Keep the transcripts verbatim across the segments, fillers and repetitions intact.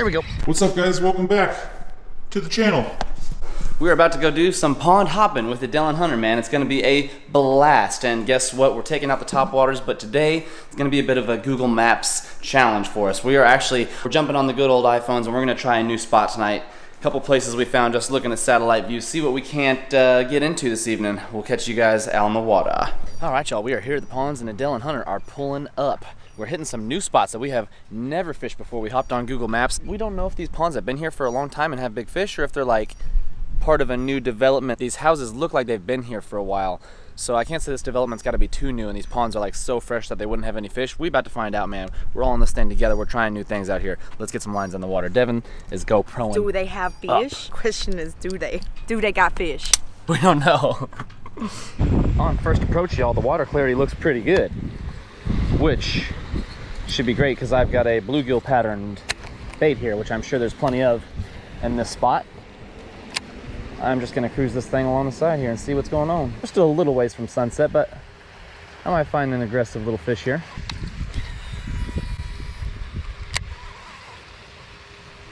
There we go. What's up, guys? Welcome back to the channel. We're about to go do some pond hopping with the Dylan Hunter, man. It's gonna be a blast. And guess what? We're taking out the topwaters, but today it's gonna be a bit of a Google Maps challenge for us. We are actually, we're jumping on the good old iPhones, and we're gonna try a new spot tonight. A couple places we found just looking at satellite views, see what we can't uh, get into this evening. We'll catch you guys out on the water. All right, y'all, we are here at the ponds, and the Dylan Hunter are pulling up. We're hitting some new spots that we have never fished before. We hopped on Google Maps. We don't know if these ponds have been here for a long time and have big fish, or if they're like, part of a new development. These houses look like they've been here for a while. So I can't say this development's gotta be too new, and these ponds are like so fresh that they wouldn't have any fish. We about to find out, man. We're all in this thing together. We're trying new things out here. Let's get some lines on the water. Devin is GoProing. Do they have fish? Up. Question is, do they? Do they got fish? We don't know. On first approach, y'all, the water clarity looks pretty good, which should be great because I've got a bluegill patterned bait here, which I'm sure there's plenty of in this spot. I'm just gonna cruise this thing along the side here and see what's going on. We're still a little ways from sunset, but I might find an aggressive little fish here.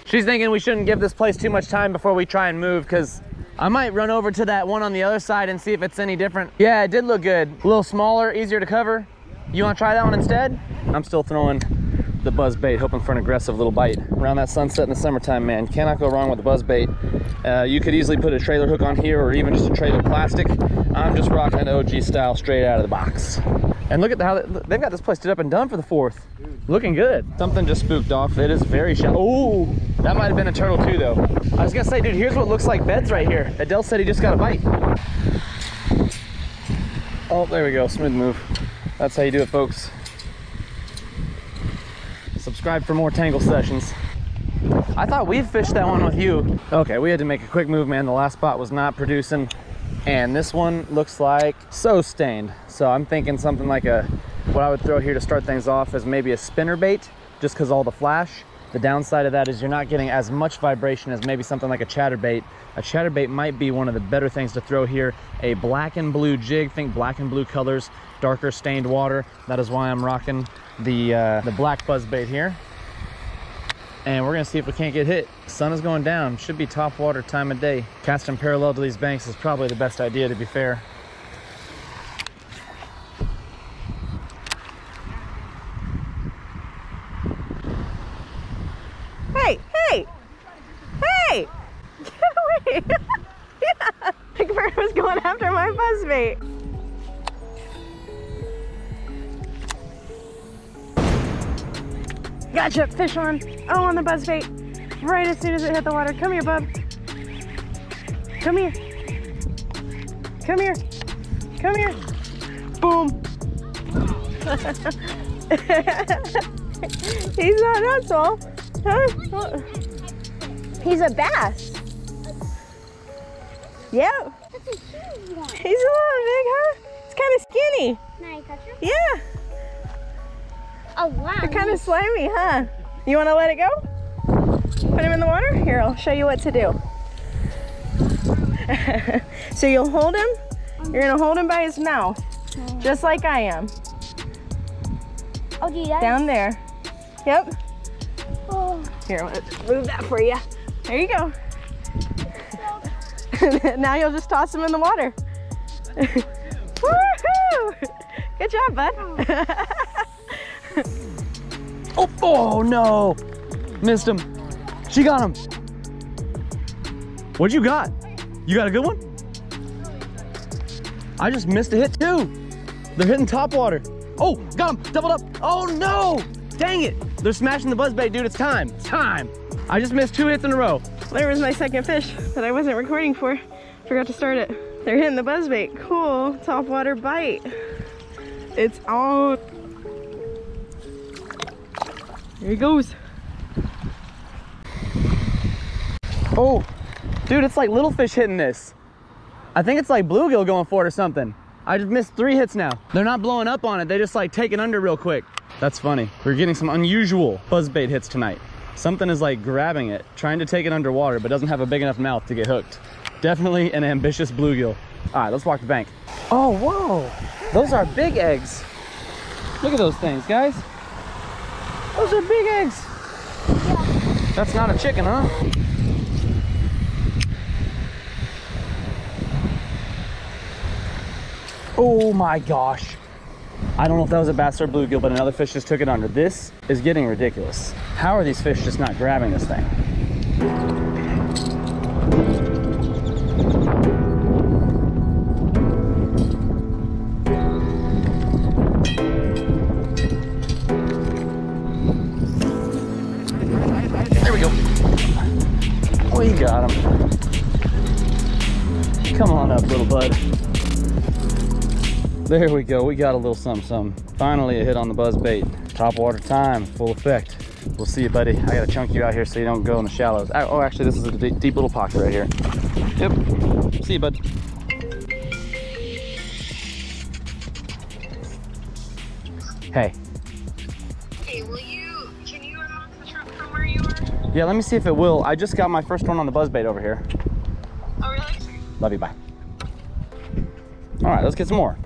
She's thinking we shouldn't give this place too much time before we try and move, because I might run over to that one on the other side and see if it's any different. Yeah, it did look good. A little smaller, easier to cover. You wanna try that one instead? I'm still throwing the buzz bait, hoping for an aggressive little bite. Around that sunset in the summertime, man, cannot go wrong with the buzz bait. Uh, you could easily put a trailer hook on here, or even just a trailer plastic. I'm just rocking an O G style straight out of the box. And look at the, how they, they've got this place stood up and done for the fourth. Looking good. Something just spooked off. It is very shallow. Oh, that might have been a turtle too, though. I was gonna say, dude, here's what looks like beds right here. Adele said he just got a bite. Oh, there we go. Smooth move. That's how you do it, folks. Subscribe for more tangle sessions. I thought we fished that one with you. Okay, we had to make a quick move, man. The last spot was not producing, and this one looks like so stained. So I'm thinking something like a, what I would throw here to start things off is maybe a spinner bait, just because all the flash. The downside of that is you're not getting as much vibration as maybe something like a chatterbait. A chatterbait might be one of the better things to throw here. A black and blue jig, think black and blue colors, darker stained water. That is why I'm rocking the, uh, the black buzzbait here. And we're gonna see if we can't get hit. Sun is going down, should be top water time of day. Casting parallel to these banks is probably the best idea, to be fair. Mate. Gotcha, fish on. Oh, on the buzzbait. Right as soon as it hit the water. Come here, bub. Come here. Come here. Come here. Boom. He's not that tall. Huh? He's a bass. Yep. He's a little big, huh? It's kind of skinny. Now you touch him? Yeah. Oh, wow. They're kind of slimy, huh? You want to let it go? Put him in the water? Here, I'll show you what to do. So you'll hold him. You're going to hold him by his mouth, just like I am. Oh, do that? Down there. Yep. Oh. Here, let's move that for you. There you go. Now you'll just toss them in the water. Woohoo! Good job, bud. Oh, oh no! Missed him. She got him. What'd you got? You got a good one? I just missed a hit too. They're hitting top water. Oh, got him. Doubled up. Oh no! Dang it! They're smashing the buzzbait, dude. It's time. It's time. I just missed two hits in a row. There was my second fish that I wasn't recording for. Forgot to start it. They're hitting the buzzbait. Cool, topwater bite. It's on. There he goes. Oh, dude, it's like little fish hitting this. I think it's like bluegill going for it or something. I just missed three hits now. They're not blowing up on it. They just like taking under real quick. That's funny. We're getting some unusual buzzbait hits tonight. Something is like grabbing it, trying to take it underwater, but doesn't have a big enough mouth to get hooked. Definitely an ambitious bluegill. All right, let's walk the bank. Oh, whoa. Those are big eggs. Look at those things, guys. Those are big eggs. Yeah. That's not a chicken, huh? Oh my gosh. I don't know if that was a bass or bluegill, but another fish just took it under. This is getting ridiculous. How are these fish just not grabbing this thing? There we go. We got him. Come on up, little bud. There we go, we got a little something, something. Finally a hit on the buzz bait. Top water time, full effect. We'll see you, buddy. I gotta chunk you out here so you don't go in the shallows. Oh, actually, this is a deep, deep little pocket right here. Yep, see you, bud. Hey. Hey, will you, can you unlock the truck from where you are? Yeah, let me see if it will. I just got my first one on the buzz bait over here. Oh, really? Love you, bye. All right, let's get some more.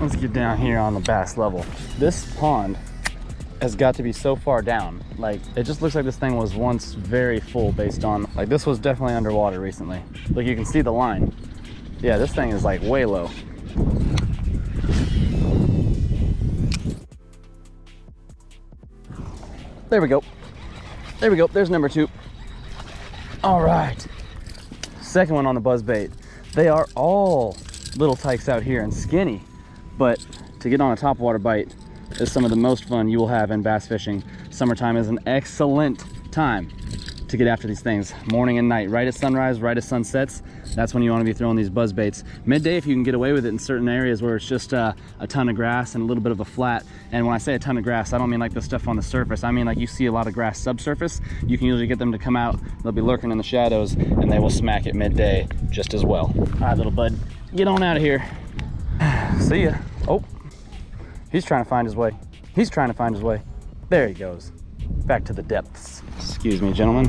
Let's get down here on the bass level. This pond has got to be so far down. Like, it just looks like this thing was once very full based on, like, this was definitely underwater recently. Like, you can see the line. Yeah, this thing is like way low. There we go. There we go, there's number two. All right. Second one on the buzz bait. They are all little tykes out here and skinny. But to get on a topwater bite is some of the most fun you will have in bass fishing. Summertime is an excellent time to get after these things, morning and night, right at sunrise, right at sunsets. That's when you want to be throwing these buzz baits. Midday, if you can get away with it in certain areas where it's just uh, a ton of grass and a little bit of a flat. And when I say a ton of grass, I don't mean like the stuff on the surface. I mean like you see a lot of grass subsurface. You can usually get them to come out. They'll be lurking in the shadows and they will smack at midday just as well. All right, little bud, get on out of here. See ya. Oh, he's trying to find his way. He's trying to find his way. There he goes, back to the depths. Excuse me, gentlemen.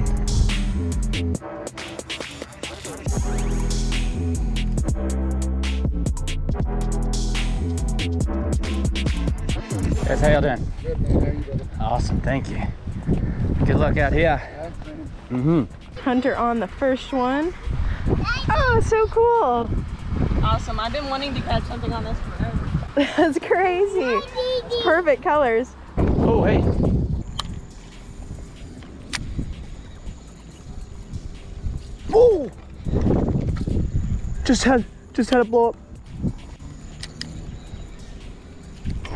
Guys, how y'all doing? Good, man. How are you doing? Awesome, thank you. Good luck out here. Mm-hmm. Hunter on the first one. Oh, so cool. Awesome, I've been wanting to catch something on this forever. That's crazy. It's perfect colors. Oh, hey. Oh! Just had, just had a blow up.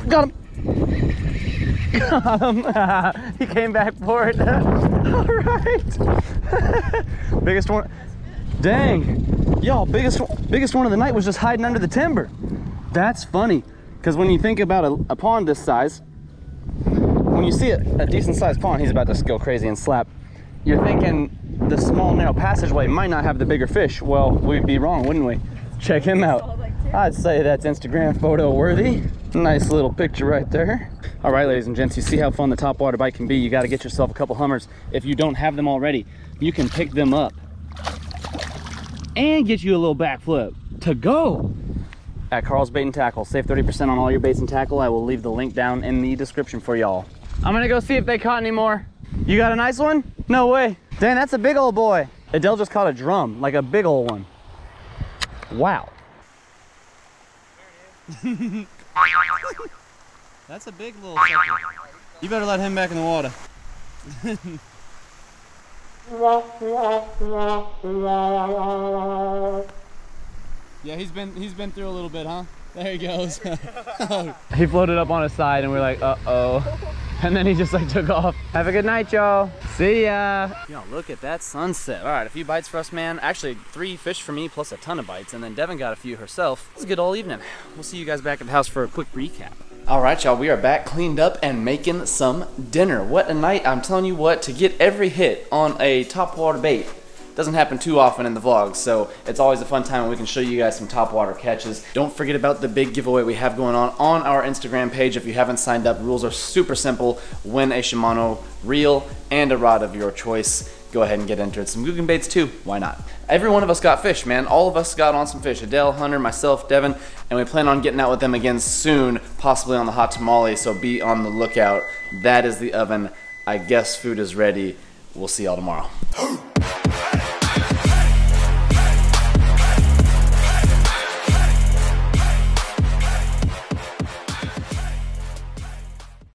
Got him. Got him. He came back for it. All right. Biggest one. Dang. Y'all, biggest, biggest one of the night was just hiding under the timber. That's funny, because when you think about a, a pond this size, when you see a, a decent sized pond, he's about to go crazy and slap, you're thinking the small narrow passageway might not have the bigger fish. Well, we'd be wrong, wouldn't we? Check him out. I'd say that's Instagram photo worthy. Nice little picture right there. All right, ladies and gents, you see how fun the topwater bite can be. You got to get yourself a couple hummers. If you don't have them already, you can pick them up and get you a little backflip to go. At Carl's Bait and Tackle. Save thirty percent on all your baits and tackle. I will leave the link down in the description for y'all. I'm gonna go see if they caught any more. You got a nice one? No way. Dang, that's a big old boy. Adele just caught a drum, like a big old one. Wow. There it is. That's a big little sucker. You better let him back in the water. Yeah, he's been he's been through a little bit, huh? There he goes. He floated up on his side and we we're like, uh-oh. And then he just like took off. Have a good night, y'all. See ya. Yo, look at that sunset. All right, a few bites for us, man. Actually, three fish for me plus a ton of bites. And then Devin got a few herself. It was a good all evening. We'll see you guys back at the house for a quick recap. All right, y'all, we are back cleaned up and making some dinner. What a night, I'm telling you what, to get every hit on a topwater bait. Doesn't happen too often in the vlogs, so it's always a fun time when we can show you guys some topwater catches. Don't forget about the big giveaway we have going on on our Instagram page. If you haven't signed up, rules are super simple. Win a Shimano reel and a rod of your choice. Go ahead and get entered. Some Google baits too, why not? Every one of us got fish, man. All of us got on some fish. Adele, Hunter, myself, Devin, and we plan on getting out with them again soon, possibly on the hot tamale, so be on the lookout. That is the oven I guess food is ready. We'll see y'all tomorrow.